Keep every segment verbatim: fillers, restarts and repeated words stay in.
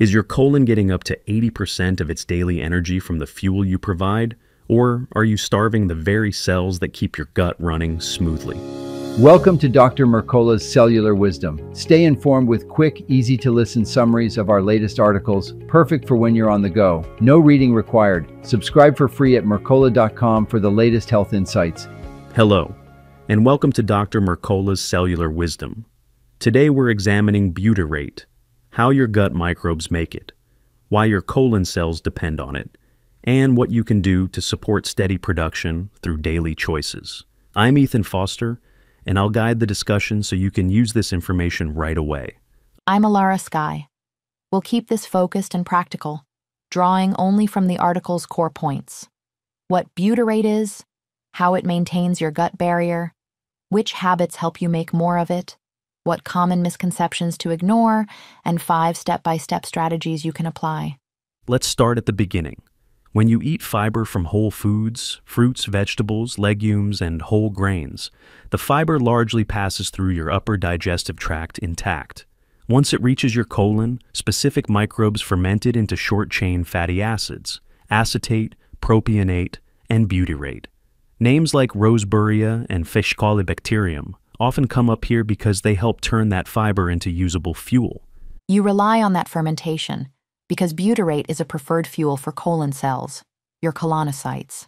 Is your colon getting up to eighty percent of its daily energy from the fuel you provide, or are you starving the very cells that keep your gut running smoothly? Welcome to Doctor Mercola's Cellular Wisdom. Stay informed with quick, easy-to-listen summaries of our latest articles, perfect for when you're on the go. No reading required. Subscribe for free at mercola dot com for the latest health insights. Hello, and welcome to Doctor Mercola's Cellular Wisdom. Today we're examining butyrate, how your gut microbes make it, why your colon cells depend on it, and what you can do to support steady production through daily choices. I'm Ethan Foster, and I'll guide the discussion so you can use this information right away. I'm Alara Skye. We'll keep this focused and practical, drawing only from the article's core points. What butyrate is, how it maintains your gut barrier, which habits help you make more of it, what common misconceptions to ignore, and five step-by-step strategies you can apply. Let's start at the beginning. When you eat fiber from whole foods, fruits, vegetables, legumes, and whole grains, the fiber largely passes through your upper digestive tract intact. Once it reaches your colon, specific microbes ferment it into short-chain fatty acids, acetate, propionate, and butyrate. Names like Roseburia and Faecalibacterium often come up here because they help turn that fiber into usable fuel. You rely on that fermentation, because butyrate is a preferred fuel for colon cells, your colonocytes.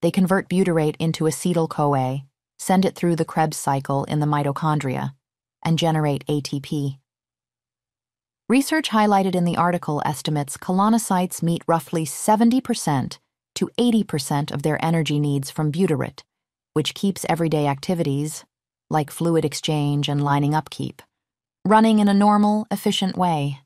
They convert butyrate into acetyl-CoA, send it through the Krebs cycle in the mitochondria, and generate A T P. Research highlighted in the article estimates colonocytes meet roughly seventy percent to eighty percent of their energy needs from butyrate, which keeps everyday activities, like fluid exchange and lining upkeep, running in a normal, efficient way.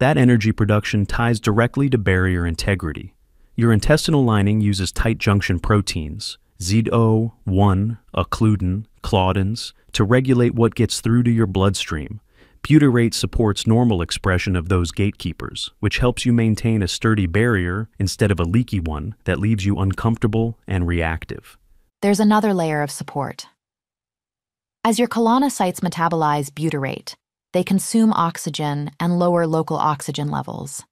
That energy production ties directly to barrier integrity. Your intestinal lining uses tight junction proteins, Z O one, occludin, claudins, to regulate what gets through to your bloodstream. Butyrate supports normal expression of those gatekeepers, which helps you maintain a sturdy barrier instead of a leaky one that leaves you uncomfortable and reactive. There's another layer of support. As your colonocytes metabolize butyrate, they consume oxygen and lower local oxygen levels.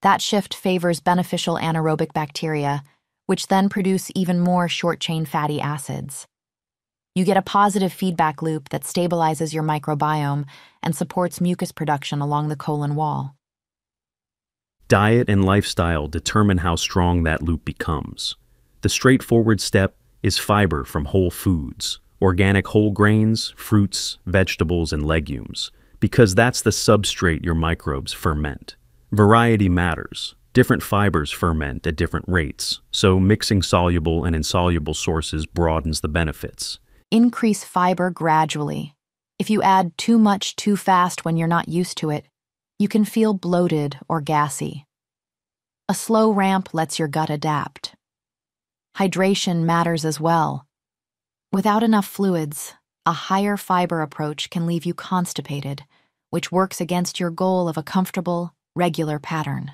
That shift favors beneficial anaerobic bacteria, which then produce even more short-chain fatty acids. You get a positive feedback loop that stabilizes your microbiome and supports mucus production along the colon wall. Diet and lifestyle determine how strong that loop becomes. The straightforward step is fiber from whole foods, organic whole grains, fruits, vegetables, and legumes, because that's the substrate your microbes ferment. Variety matters. Different fibers ferment at different rates, so mixing soluble and insoluble sources broadens the benefits. Increase fiber gradually. If you add too much too fast when you're not used to it, you can feel bloated or gassy. A slow ramp lets your gut adapt. Hydration matters as well. Without enough fluids, a higher fiber approach can leave you constipated, which works against your goal of a comfortable, regular pattern.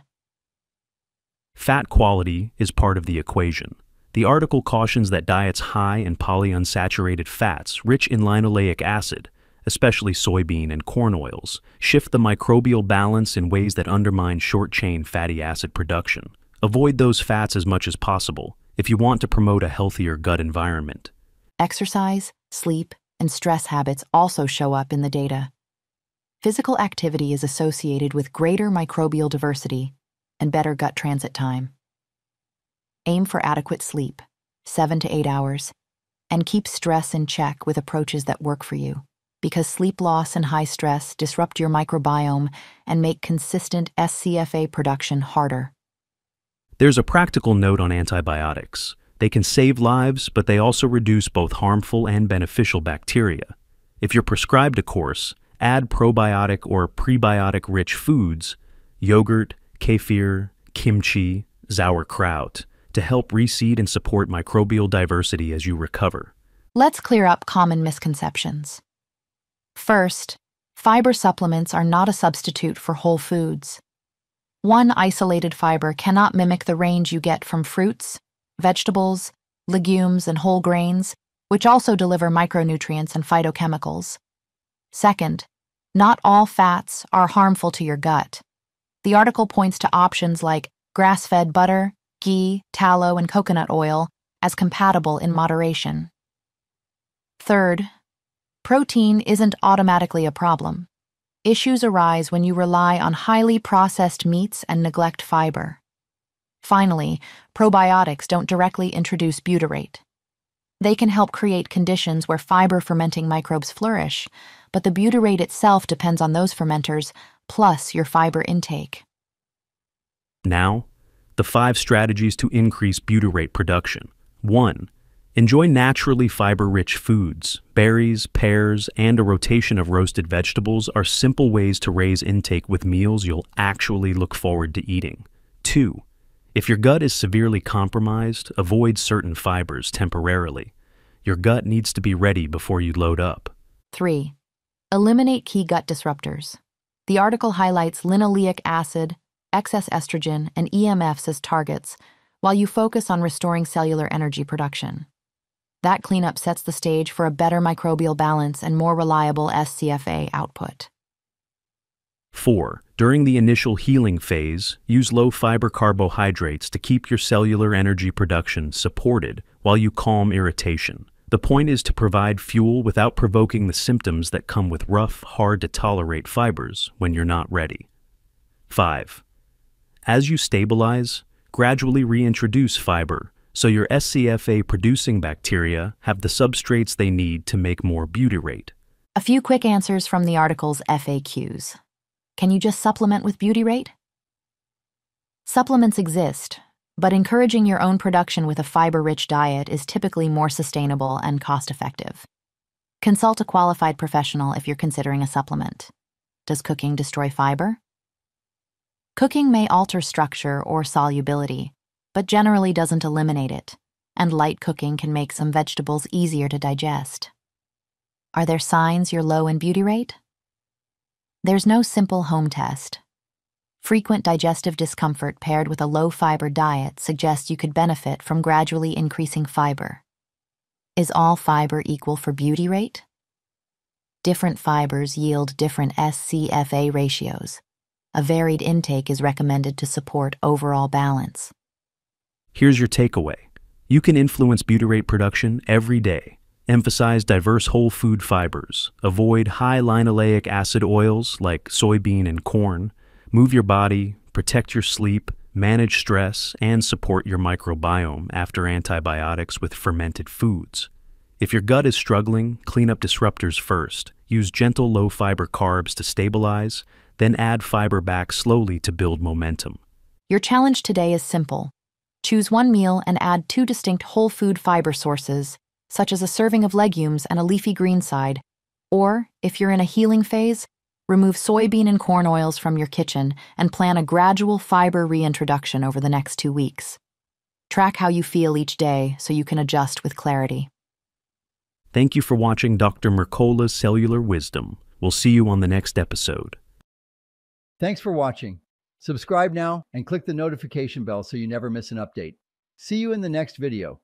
Fat quality is part of the equation. The article cautions that diets high in polyunsaturated fats, rich in linoleic acid, especially soybean and corn oils, shift the microbial balance in ways that undermine short-chain fatty acid production. Avoid those fats as much as possible if you want to promote a healthier gut environment. Exercise, sleep, and stress habits also show up in the data. Physical activity is associated with greater microbial diversity and better gut transit time. Aim for adequate sleep, seven to eight hours, and keep stress in check with approaches that work for you, because sleep loss and high stress disrupt your microbiome and make consistent S C F A production harder. There's a practical note on antibiotics. They can save lives, but they also reduce both harmful and beneficial bacteria. If you're prescribed a course, add probiotic or prebiotic-rich foods, yogurt, kefir, kimchi, sauerkraut, to help reseed and support microbial diversity as you recover. Let's clear up common misconceptions. First, fiber supplements are not a substitute for whole foods. One isolated fiber cannot mimic the range you get from fruits, vegetables, legumes, and whole grains, which also deliver micronutrients and phytochemicals. Second, Not all fats are harmful to your gut. The article points to options like grass-fed butter, ghee, tallow, and coconut oil as compatible in moderation. Third, protein isn't automatically a problem. Issues arise when you rely on highly processed meats and neglect fiber. Finally, probiotics don't directly introduce butyrate. They can help create conditions where fiber-fermenting microbes flourish, but the butyrate itself depends on those fermenters, plus your fiber intake. Now, the five strategies to increase butyrate production. One. Enjoy naturally fiber-rich foods. Berries, pears, and a rotation of roasted vegetables are simple ways to raise intake with meals you'll actually look forward to eating. Two. If your gut is severely compromised, avoid certain fibers temporarily. Your gut needs to be ready before you load up. Three. Eliminate key gut disruptors. The article highlights linoleic acid, excess estrogen, and E M Fs as targets, while you focus on restoring cellular energy production. That cleanup sets the stage for a better microbial balance and more reliable S C F A output. Four. During the initial healing phase, use low-fiber carbohydrates to keep your cellular energy production supported while you calm irritation. The point is to provide fuel without provoking the symptoms that come with rough, hard-to-tolerate fibers when you're not ready. Five. As you stabilize, gradually reintroduce fiber so your S C F A-producing bacteria have the substrates they need to make more butyrate. A few quick answers from the article's F A Qs. Can you just supplement with butyrate? Supplements exist, but encouraging your own production with a fiber-rich diet is typically more sustainable and cost-effective. Consult a qualified professional if you're considering a supplement. Does cooking destroy fiber? Cooking may alter structure or solubility, but generally doesn't eliminate it, and light cooking can make some vegetables easier to digest. Are there signs you're low in butyrate? There's no simple home test. Frequent digestive discomfort paired with a low-fiber diet suggests you could benefit from gradually increasing fiber. Is all fiber equal for butyrate? Different fibers yield different S C F A ratios. A varied intake is recommended to support overall balance. Here's your takeaway. You can influence butyrate production every day. Emphasize diverse whole food fibers. Avoid high linoleic acid oils like soybean and corn. Move your body, protect your sleep, manage stress, and support your microbiome after antibiotics with fermented foods. If your gut is struggling, clean up disruptors first. Use gentle low-fiber carbs to stabilize, then add fiber back slowly to build momentum. Your challenge today is simple. Choose one meal and add two distinct whole food fiber sources, such as a serving of legumes and a leafy green side, or, if you're in a healing phase, remove soybean and corn oils from your kitchen and plan a gradual fiber reintroduction over the next two weeks. Track how you feel each day so you can adjust with clarity. Thank you for watching Doctor Mercola's Cellular Wisdom. We'll see you on the next episode. Thanks for watching. Subscribe now and click the notification bell so you never miss an update. See you in the next video.